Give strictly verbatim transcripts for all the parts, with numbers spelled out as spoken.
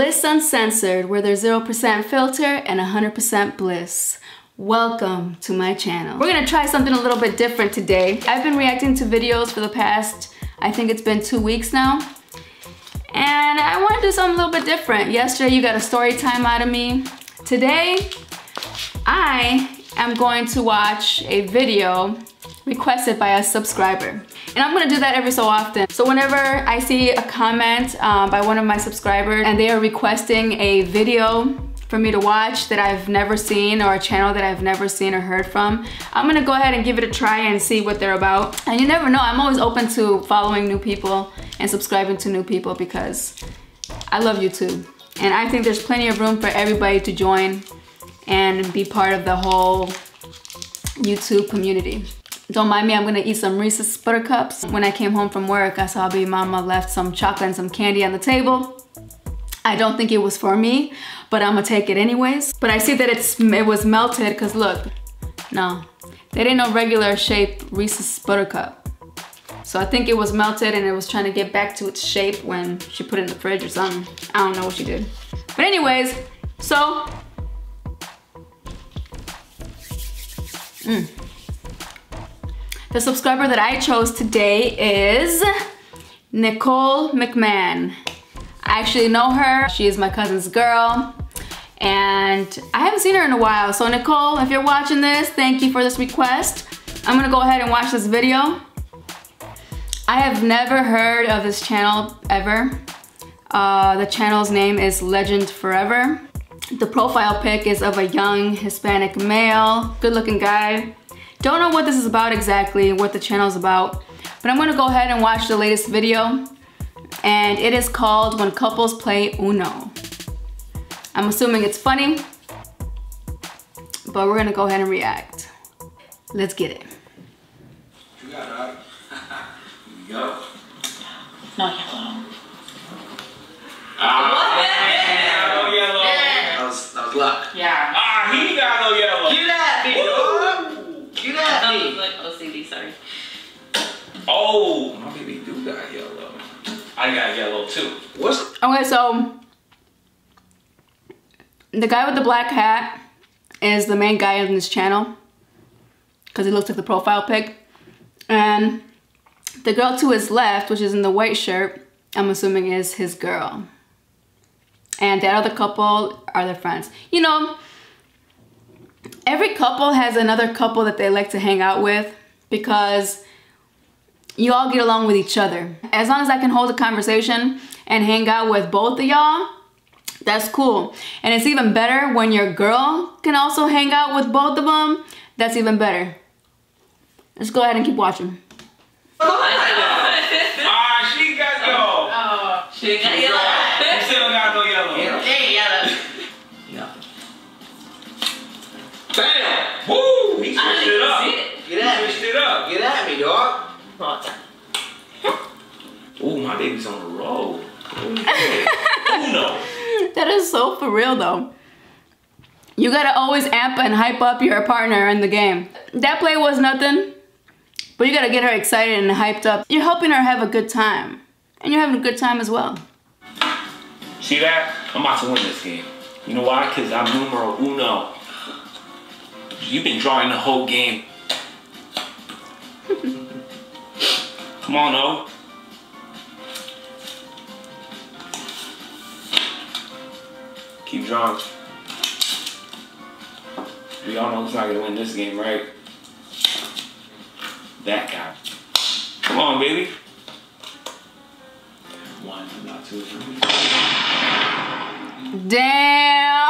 Bliss Uncensored, where there's zero percent filter and one hundred percent bliss. Welcome to my channel. We're gonna try something a little bit different today. I've been reacting to videos for the past, I think it's been two weeks now. And I wanna do something a little bit different. Yesterday you got a story time out of me. Today, I am going to watch a video requested by a subscriber. And I'm gonna do that every so often. So whenever I see a comment um, by one of my subscribers and they are requesting a video for me to watch that I've never seen or a channel that I've never seen or heard from, I'm gonna go ahead and give it a try and see what they're about. And you never know, I'm always open to following new people and subscribing to new people because I love YouTube. And I think there's plenty of room for everybody to join and be part of the whole YouTube community. Don't mind me, I'm gonna eat some Reese's Buttercups. When I came home from work, I saw baby mama left some chocolate and some candy on the table. I don't think it was for me, but I'm gonna take it anyways. But I see that it's it was melted, cause look, no, that ain't no regular shaped Reese's Buttercup. So I think it was melted and it was trying to get back to its shape when she put it in the fridge or something. I don't know what she did. But anyways, so. Mm. The subscriber that I chose today is Nicole McMahon. I actually know her. She is my cousin's girl and I haven't seen her in a while. So Nicole, if you're watching this, thank you for this request. I'm gonna go ahead and watch this video. I have never heard of this channel ever. Uh, the channel's name is Legend Forever. The profile pic is of a young Hispanic male, good-looking guy. Don't know what this is about exactly, what the channel's about, but I'm gonna go ahead and watch the latest video, and it is called When Couples Play Uno. I'm assuming it's funny, but we're gonna go ahead and react. Let's get it. You got it, right? You go. No yellow. Ah, yeah, no yellow. Yeah. That was, that was luck. Yeah. Ah, he got no yellow. You got it. You got I me. Like O C D, sorry. Oh, my baby do got yellow. I got yellow too. What's okay, so the guy with the black hat is the main guy in this channel because he looks like the profile pic, and the girl to his left, which is in the white shirt, I'm assuming is his girl, and that other couple are their friends. You know. Every couple has another couple that they like to hang out with because you all get along with each other. As long as I can hold a conversation and hang out with both of y'all, that's cool. And it's even better when your girl can also hang out with both of them. That's even better. Let's go ahead and keep watching. Ah, she got yellow. Oh, she got yellow. You still got no yellow. Hey, yellow. Bam! Woo! He switched it up. Get at he switched me. it up. Get at me, dog. Ooh, my baby's on the road. Uno. That is so for real, though. You gotta always amp and hype up your partner in the game. That play was nothing, but you gotta get her excited and hyped up. You're helping her have a good time, and you're having a good time as well. See that? I'm about to win this game. You know why? Because I'm numero uno. You've been drawing the whole game. Come on, O. Keep drawing. We all know who's not gonna win this game, right? That guy. Come on, baby. One, not two, three. Damn.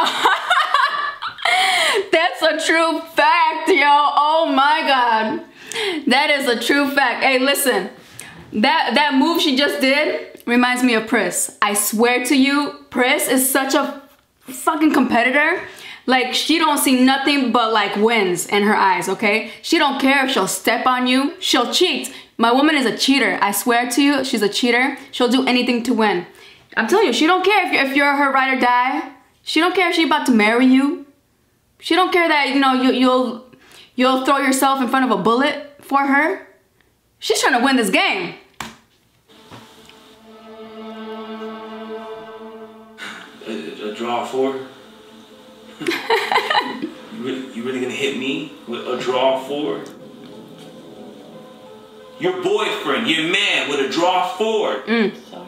That's a true fact, yo. Oh my God. That is a true fact. Hey, listen. That that move she just did reminds me of Pris. I swear to you, Pris is such a fucking competitor. Like, she don't see nothing but like wins in her eyes, okay? She don't care if she'll step on you. She'll cheat. My woman is a cheater. I swear to you, she's a cheater. She'll do anything to win. I'm telling you, she don't care if you're, if you're her ride or die. She don't care if she's about to marry you. She don't care that, you know, you, you'll you'll throw yourself in front of a bullet for her. She's trying to win this game. draw four? you, really, you really gonna hit me with a draw four? Your boyfriend, your man with a draw four. Mm. Sorry.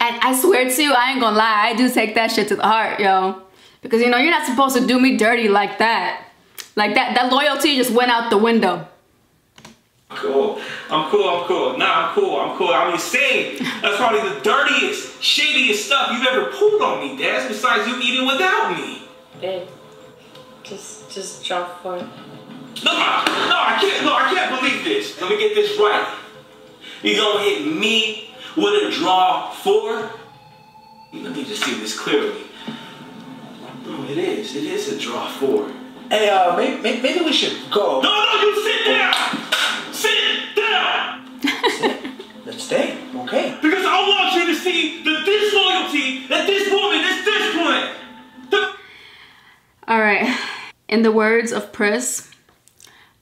And I swear too, I ain't gonna lie, I do take that shit to the heart, yo. Because you know, you're not supposed to do me dirty like that. Like that, that loyalty just went out the window. Cool. I'm cool, I'm cool. Nah, I'm cool, I'm cool. I'm insane. That's probably the dirtiest, shadiest stuff you've ever pulled on me, Daz, besides you eating without me. Babe, just, just drop for it. No, no, I can't, no, I can't believe this. Let me get this right. You gonna hit me with a draw four? Let me just see this clearly. Bro, it is, it is a draw four. Hey, uh, maybe, maybe we should go. No, no, you sit down! Sit down! Sit. Let's stay, okay? Because I want you to see the disloyalty that this woman is displaying. All right, in the words of Pris,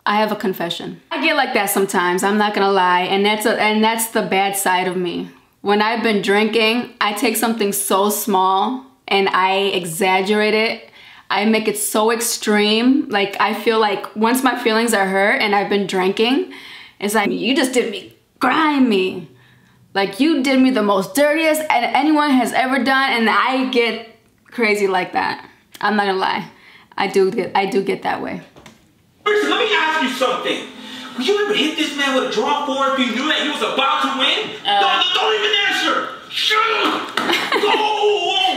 I have a confession. I get like that sometimes, I'm not gonna lie, and that's a, and that's the bad side of me. When I've been drinking, I take something so small and I exaggerate it. I make it so extreme. Like, I feel like once my feelings are hurt and I've been drinking, it's like, you just did me grimy. Like, you did me the most dirtiest anyone has ever done, and I get crazy like that. I'm not gonna lie. I do get, I do get that way. Let me ask you something. Would you ever hit this man with a draw four if you knew that he was about to win? Uh, no, no, don't even answer! Shut up! Go!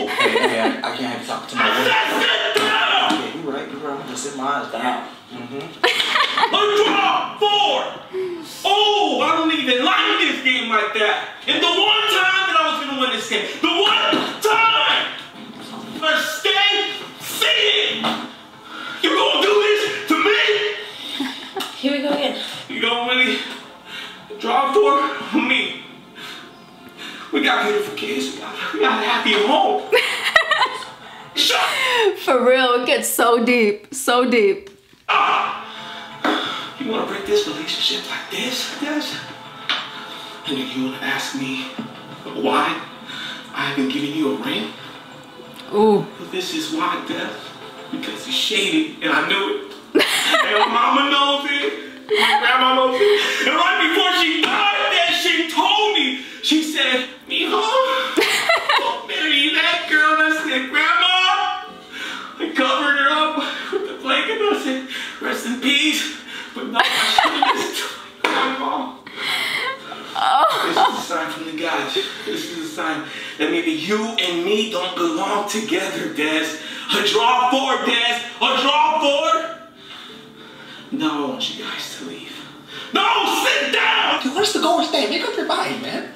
Hey, hey, I, I can't have you talking to me. I said sit down! Yeah, you're right, you're right. I'm gonna sit my eyes down. Mm-hmm. A draw four! Oh, I don't even like this game like that. And the one time that I was gonna win this game, the one time! Mistake, see it! You're gonna do this to me? Here we go again. You gonna really draw for me? We got beautiful kids. We got, we got a happy home. Shut. For real, it gets so deep, so deep. Ah, you wanna break this relationship like this, like this? And then you wanna ask me why I haven't given you a ring? Ooh. Well, this is why, Death. Because it's shady, and I knew it. And my mama knows it. My grandma knows it. And right before she died, that she told me. She said, "Mijo, don't marry that girl." And I said, "Grandma," I covered her up with the blanket. And I said, "Rest in peace." But no, I should have just told my grandma. This is a sign from the gods. This is a sign that maybe you and me don't belong together, Des. A draw four, Des! A draw four! Now I want you guys to leave. No! Sit down! Dude, where's the goal stay? Make up your mind, man.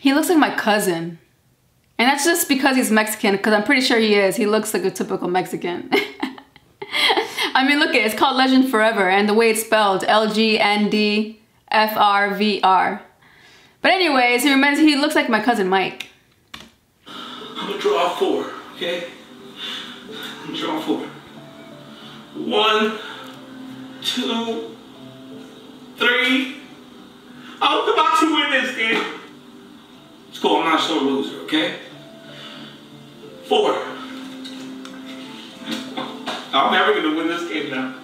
He looks like my cousin. And that's just because he's Mexican, because I'm pretty sure he is. He looks like a typical Mexican. I mean, look at it. It's called Legend Forever, and the way it's spelled, L G N D F R V R. But anyways, he reminds he looks like my cousin Mike. I'm gonna draw four, okay? I'm gonna draw four. One, two, three. I was about to win this game. It's cool, I'm not a sore loser, okay? Four. I'm never gonna win this game now.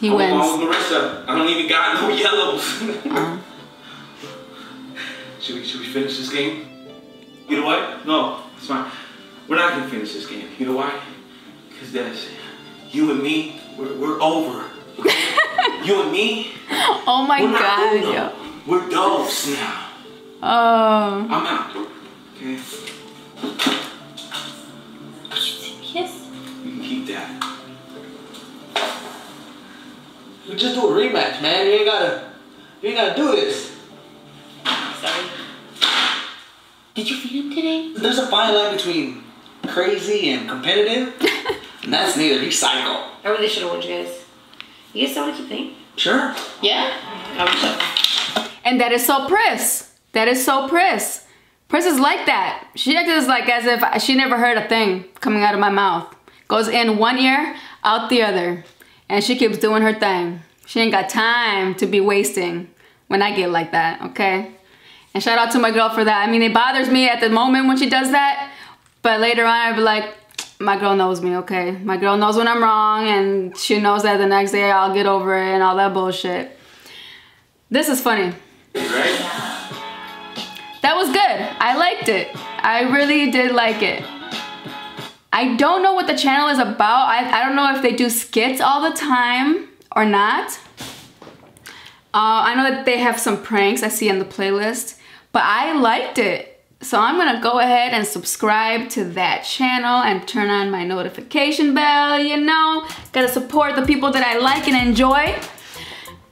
He I'm wins. Along with Marissa. I don't even got no yellows. uh-huh. should, we, should we finish this game? You know what? No, it's fine. We're not going to finish this game. You know why? Because that's you and me, we're, we're over. Okay? You and me? Oh my we're God. Not Uno. We're doves now. Oh. I'm out. Okay? Yes. You can keep that. We just do a rematch, man. You ain't gotta, you ain't gotta do this. Sorry. Did you feed him today? There's a fine line between crazy and competitive, and that's neither. He's psycho. I really should have warned you guys. You guys still want to keep playing? Sure. Yeah. I and that is so Pris. That is so Pris. Pris is like that. She acts like as if she never heard a thing coming out of my mouth. Goes in one ear, out the other. And she keeps doing her thing. She ain't got time to be wasting when I get like that, okay? And shout out to my girl for that. I mean, it bothers me at the moment when she does that, but later on I'd be like, my girl knows me, okay? My girl knows when I'm wrong, and she knows that the next day I'll get over it and all that bullshit. This is funny. That was good. I liked it. I really did like it. I don't know what the channel is about. I, I don't know if they do skits all the time or not. Uh, I know that they have some pranks I see in the playlist, but I liked it. So I'm gonna go ahead and subscribe to that channel and turn on my notification bell, you know? Gotta support the people that I like and enjoy.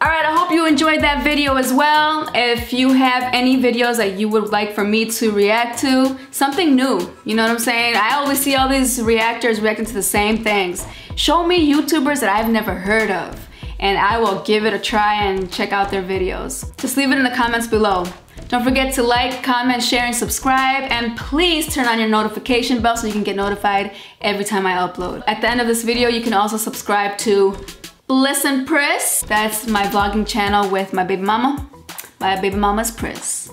All right, I hope you enjoyed that video as well. If you have any videos that you would like for me to react to, something new, you know what I'm saying? I always see all these reactors reacting to the same things. Show me YouTubers that I've never heard of, and I will give it a try and check out their videos. Just leave it in the comments below. Don't forget to like, comment, share, and subscribe, and please turn on your notification bell so you can get notified every time I upload. At the end of this video, you can also subscribe to Bliss and Pris. That's my vlogging channel with my baby mama. My baby mama's Pris.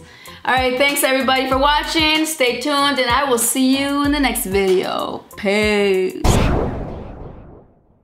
All right, thanks everybody for watching. Stay tuned, and I will see you in the next video. Peace.